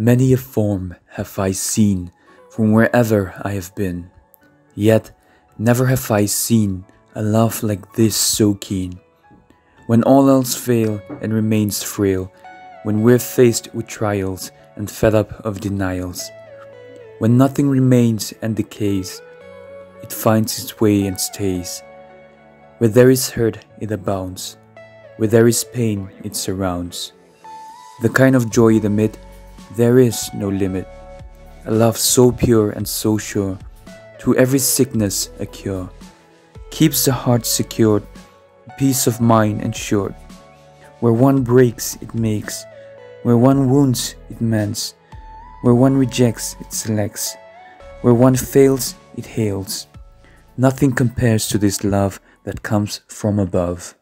Many a form have I seen from wherever I have been, yet never have I seen a love like this so keen. When all else fail and remains frail, when we're faced with trials and fed up of denials, when nothing remains and decays, it finds its way and stays. Where there is hurt, it abounds. Where there is pain, it surrounds. The kind of joy it emits, there is no limit. A love so pure and so sure, to every sickness a cure. Keeps the heart secured, peace of mind ensured. Where one breaks, it makes. Where one wounds, it mends. Where one rejects, it selects. Where one fails, it hails. Nothing compares to this love that comes from above.